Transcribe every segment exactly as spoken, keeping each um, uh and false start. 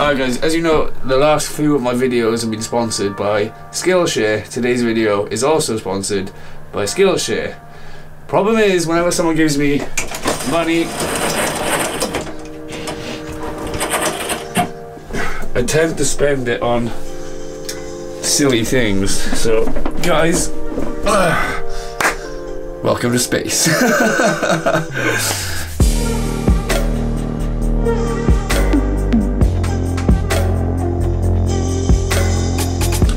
Alright guys, as you know, the last few of my videos have been sponsored by Skillshare. Today's video is also sponsored by Skillshare. Problem is, whenever someone gives me money, I tend to spend it on silly things. So, guys, uh, welcome to space.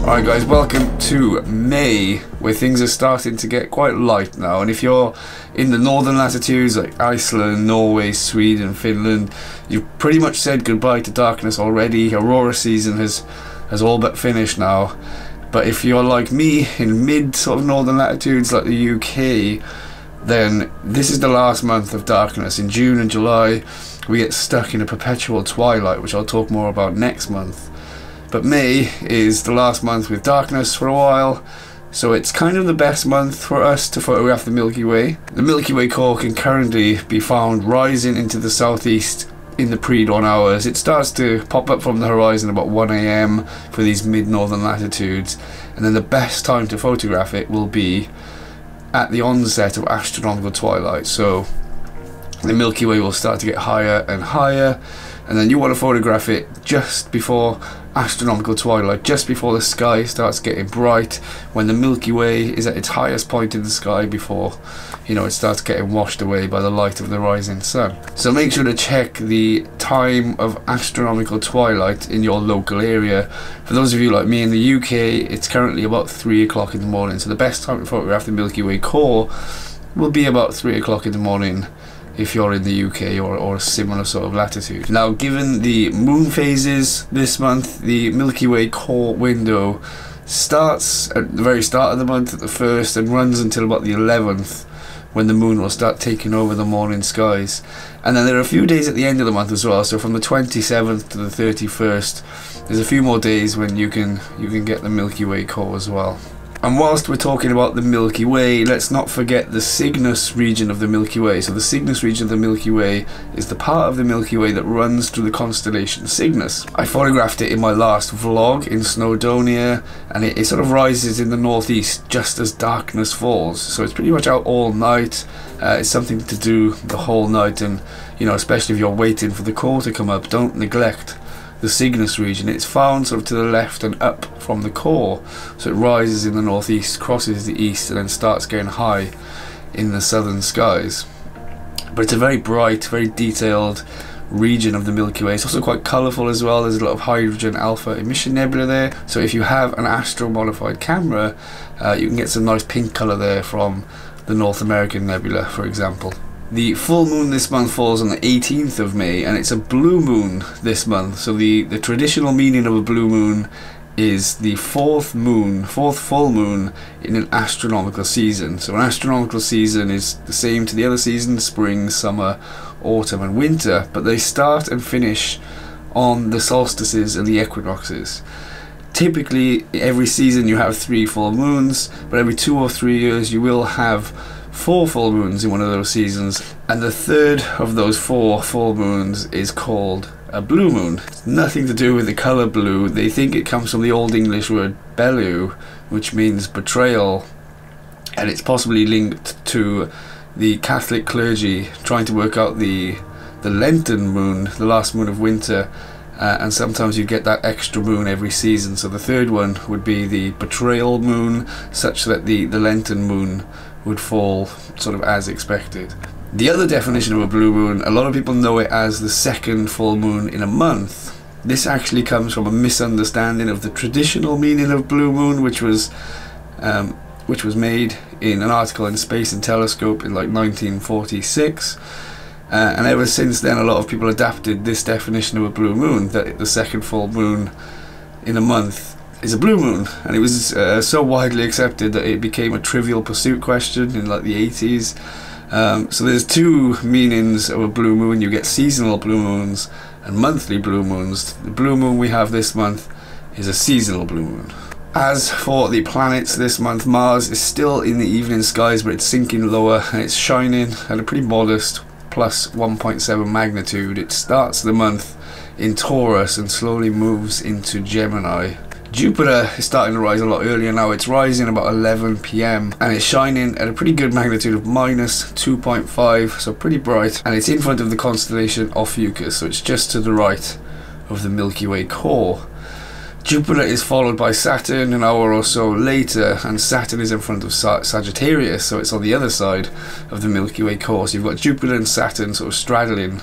Alright guys, welcome to May, where things are starting to get quite light now, and if you're in the northern latitudes like Iceland, Norway, Sweden, Finland, you've pretty much said goodbye to darkness already. Aurora season has, has all but finished now, but if you're like me in mid sort of northern latitudes like the U K, then this is the last month of darkness. In June and July we get stuck in a perpetual twilight, which I'll talk more about next month. But May is the last month with darkness for a while, so it's kind of the best month for us to photograph the Milky Way. The Milky Way core can currently be found rising into the southeast in the pre-dawn hours. It starts to pop up from the horizon about one A M for these mid-northern latitudes, and then the best time to photograph it will be at the onset of astronomical twilight. So the Milky Way will start to get higher and higher, and then you want to photograph it just before astronomical twilight, just before the sky starts getting bright, when the Milky Way is at its highest point in the sky before, you know, it starts getting washed away by the light of the rising sun. So make sure to check the time of astronomical twilight in your local area. For those of you like me in the U K, it's currently about three o'clock in the morning, so the best time to photograph the Milky Way core will be about three o'clock in the morning if you're in the U K or, or a similar sort of latitude. Now, given the moon phases this month, the Milky Way core window starts at the very start of the month at the first and runs until about the eleventh, when the moon will start taking over the morning skies. And then there are a few days at the end of the month as well, so from the twenty-seventh to the thirty-first, there's a few more days when you can, you can get the Milky Way core as well. And whilst we're talking about the Milky Way, let's not forget the Cygnus region of the Milky Way. So the Cygnus region of the Milky Way is the part of the Milky Way that runs through the constellation Cygnus. I photographed it in my last vlog in Snowdonia, and it, it sort of rises in the northeast just as darkness falls. So it's pretty much out all night. Uh, it's something to do the whole night, and you know, especially if you're waiting for the core to come up, don't neglect the Cygnus region. It's found sort of to the left and up from the core, so it rises in the northeast, crosses the east, and then starts going high in the southern skies. But it's a very bright, very detailed region of the Milky Way. It's also quite colourful as well. There's a lot of hydrogen alpha emission nebula there, so if you have an astro modified camera, uh, you can get some nice pink colour there from the North American nebula, for example. The full moon this month falls on the eighteenth of May, and it's a blue moon this month. So the, the traditional meaning of a blue moon is the fourth moon, fourth full moon in an astronomical season. So an astronomical season is the same to the other seasons, spring, summer, autumn and winter, but they start and finish on the solstices and the equinoxes. Typically every season you have three full moons, but every two or three years you will have four full moons in one of those seasons, and the third of those four full moons is called a blue moon. It's nothing to do with the colour blue. They think it comes from the Old English word belu, which means betrayal, and it's possibly linked to the Catholic clergy trying to work out the the Lenten moon, the last moon of winter, uh, and sometimes you get that extra moon every season. So the third one would be the betrayal moon, such that the, the Lenten moon would fall sort of as expected. The other definition of a blue moon, a lot of people know it as the second full moon in a month. This actually comes from a misunderstanding of the traditional meaning of blue moon, which was um, which was made in an article in Space and Telescope in like nineteen forty-six, uh, and ever since then a lot of people adapted this definition of a blue moon, that the second full moon in a month is a blue moon, and it was uh, so widely accepted that it became a Trivial Pursuit question in like the eighties. Um, so there's two meanings of a blue moon. You get seasonal blue moons and monthly blue moons. The blue moon we have this month is a seasonal blue moon. As for the planets this month, Mars is still in the evening skies, but it's sinking lower, and it's shining at a pretty modest plus one point seven magnitude. It starts the month in Taurus and slowly moves into Gemini. Jupiter is starting to rise a lot earlier now. It's rising about eleven p m and it's shining at a pretty good magnitude of minus two point five, so pretty bright, and it's in front of the constellation Ophiuchus, so it's just to the right of the Milky Way core. Jupiter is followed by Saturn an hour or so later, and Saturn is in front of Sa Sagittarius, so it's on the other side of the Milky Way core. So you've got Jupiter and Saturn sort of straddling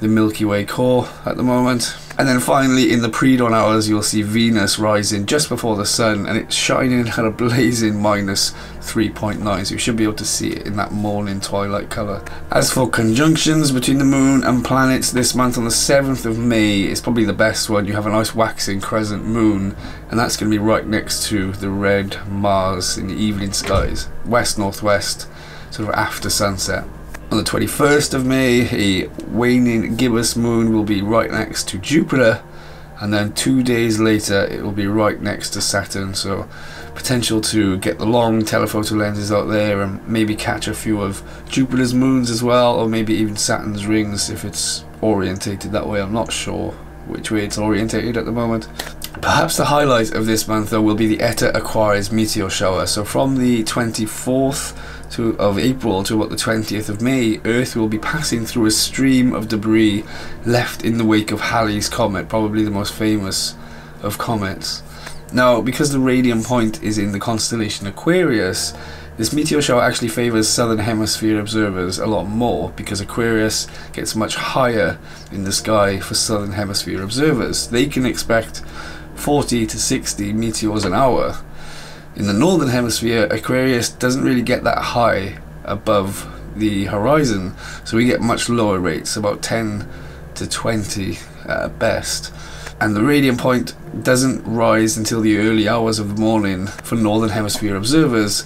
the Milky Way core at the moment. And then finally, in the pre-dawn hours, you'll see Venus rising just before the sun, and it's shining at a blazing minus three point nine, so you should be able to see it in that morning twilight colour. As for conjunctions between the moon and planets this month, on the seventh of May, it's probably the best one. You have a nice waxing crescent moon, and that's going to be right next to the red Mars in the evening skies, west-northwest, sort of after sunset. On the twenty-first of May, a waning gibbous moon will be right next to Jupiter, and then two days later it will be right next to Saturn, so potential to get the long telephoto lenses out there and maybe catch a few of Jupiter's moons as well, or maybe even Saturn's rings if it's orientated that way. I'm not sure which way it's orientated at the moment. Perhaps the highlight of this month though will be the Eta Aquariids meteor shower. So from the twenty-fourth To, of April to about the twentieth of May, Earth will be passing through a stream of debris left in the wake of Halley's Comet, probably the most famous of comets. Now, because the radium point is in the constellation Aquarius, this meteor shower actually favours southern hemisphere observers a lot more, because Aquarius gets much higher in the sky for southern hemisphere observers. They can expect forty to sixty meteors an hour. In the northern hemisphere, Aquarius doesn't really get that high above the horizon, so we get much lower rates, about ten to twenty at best. And the radium point doesn't rise until the early hours of the morning for northern hemisphere observers.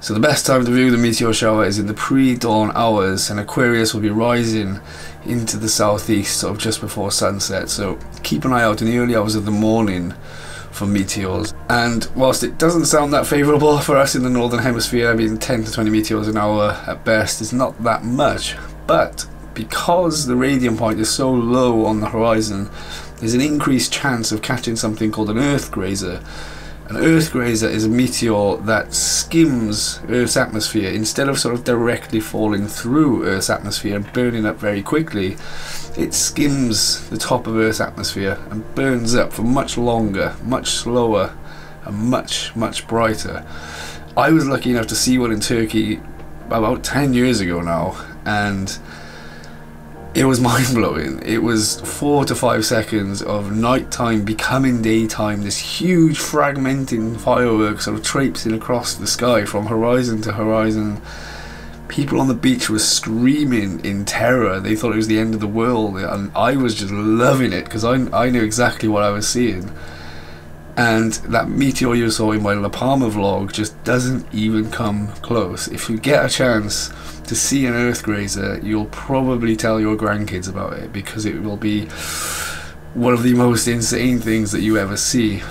So the best time to view the meteor shower is in the pre-dawn hours, and Aquarius will be rising into the southeast sort of just before sunset. So keep an eye out in the early hours of the morning for meteors. And whilst it doesn't sound that favourable for us in the northern hemisphere, I mean ten to twenty meteors an hour at best is not that much, but because the radium point is so low on the horizon, there's an increased chance of catching something called an Earth grazer. An Earth grazer is a meteor that skims Earth's atmosphere. Instead of sort of directly falling through Earth's atmosphere and burning up very quickly, it skims the top of Earth's atmosphere and burns up for much longer, much slower, and much, much brighter. I was lucky enough to see one in Turkey about ten years ago now, and it was mind-blowing. It was four to five seconds of nighttime becoming daytime, this huge fragmenting fireworks sort of traipsing across the sky from horizon to horizon. People on the beach were screaming in terror. They thought it was the end of the world, and I was just loving it because I, I knew exactly what I was seeing. And that meteor you saw in my La Palma vlog just doesn't even come close. If you get a chance to see an Earth grazer, you'll probably tell your grandkids about it, because it will be one of the most insane things that you ever see.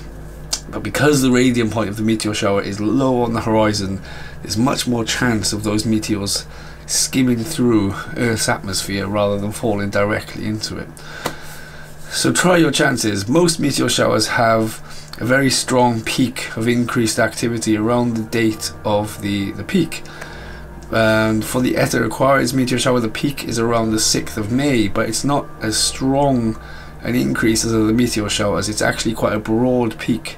But because the radium point of the meteor shower is low on the horizon, there's much more chance of those meteors skimming through Earth's atmosphere rather than falling directly into it. So try your chances. Most meteor showers have a very strong peak of increased activity around the date of the, the peak. And for the Eta Aquariids meteor shower, the peak is around the sixth of May, but it's not as strong an increase as the meteor showers. It's actually quite a broad peak,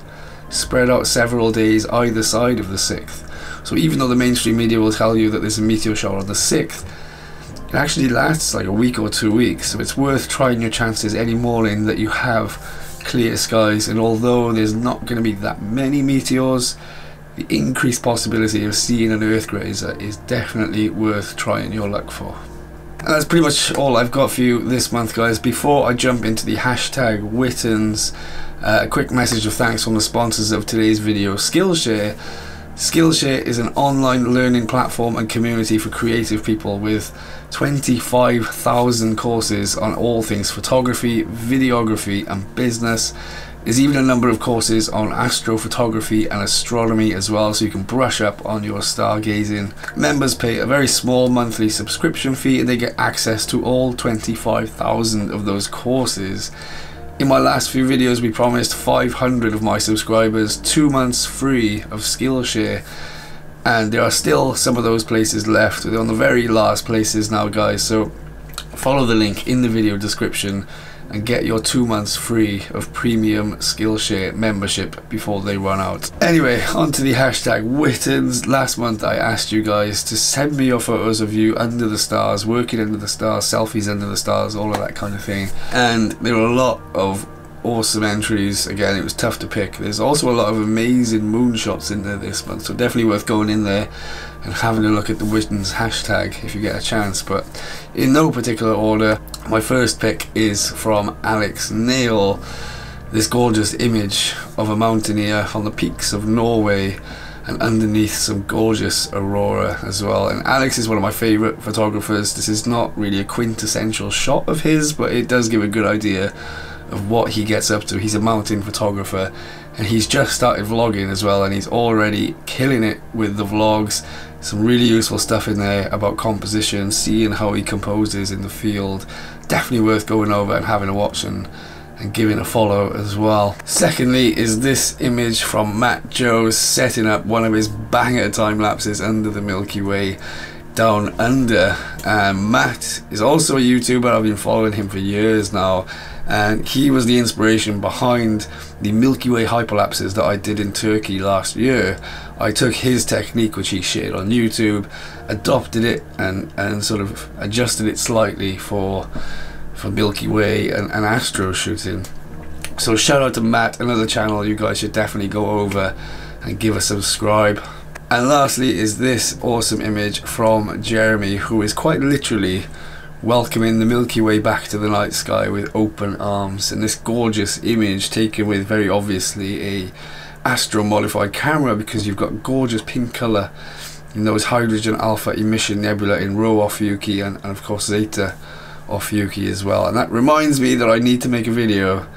spread out several days either side of the sixth. So even though the mainstream media will tell you that there's a meteor shower on the sixth, it actually lasts like a week or two weeks, so it's worth trying your chances any morning that you have clear skies. And although there's not going to be that many meteors, the increased possibility of seeing an Earth grazer is definitely worth trying your luck for. And that's pretty much all I've got for you this month, guys. Before I jump into the hashtag Wittens, uh, a quick message of thanks from the sponsors of today's video, Skillshare. Skillshare is an online learning platform and community for creative people with twenty-five thousand courses on all things photography, videography, and business. There's even a number of courses on astrophotography and astronomy as well, so you can brush up on your stargazing. Members pay a very small monthly subscription fee and they get access to all twenty-five thousand of those courses. In my last few videos we promised five hundred of my subscribers two months free of Skillshare, and there are still some of those places left. They're on the very last places now, guys, so follow the link in the video description and get your two months free of premium Skillshare membership before they run out. Anyway, onto the hashtag Wittens. Last month I asked you guys to send me your photos of you under the stars, working under the stars, selfies under the stars, all of that kind of thing. And there were a lot of awesome entries. Again, it was tough to pick. There's also a lot of amazing moonshots in there this month, so definitely worth going in there and having a look at the Wittens hashtag if you get a chance. But in no particular order, my first pick is from Alex Nail. This gorgeous image of a mountaineer on the peaks of Norway and underneath some gorgeous aurora as well. And Alex is one of my favorite photographers. This is not really a quintessential shot of his, but it does give a good idea of what he gets up to. He's a mountain photographer and he's just started vlogging as well, and he's already killing it with the vlogs. Some really useful stuff in there about composition, seeing how he composes in the field. Definitely worth going over and having a watch and, and giving a follow as well. Secondly is this image from Matt Joe setting up one of his banger time lapses under the Milky Way down under. And Matt is also a YouTuber. I've been following him for years now, and he was the inspiration behind the Milky Way hyperlapses that I did in Turkey last year. I took his technique, which he shared on YouTube, adopted it and, and sort of adjusted it slightly for, for Milky Way and, and astro shooting. So shout out to Matt, another channel you guys should definitely go over and give a subscribe. And lastly is this awesome image from Jeremy, who is quite literally welcoming the Milky Way back to the night sky with open arms. And this gorgeous image taken with very obviously a astro modified camera, because you've got gorgeous pink color in those hydrogen alpha emission nebula in Rho Ophiuchi and, and of course Zeta Ophiuchi as well. And that reminds me that I need to make a video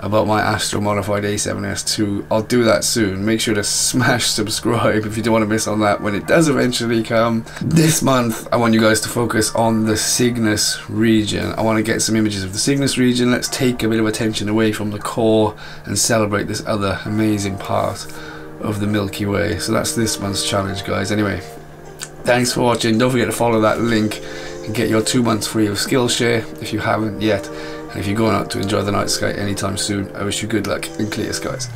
about my astro modified A seven S two. I'll do that soon. Make sure to smash subscribe if you don't want to miss on that when it does eventually come. This month I want you guys to focus on the Cygnus region. I want to get some images of the Cygnus region. Let's take a bit of attention away from the core and celebrate this other amazing part of the Milky Way. So that's this month's challenge, guys. Anyway, thanks for watching. Don't forget to follow that link and get your two months free of Skillshare if you haven't yet. If you're going out to enjoy the night sky anytime soon, I wish you good luck and clear skies.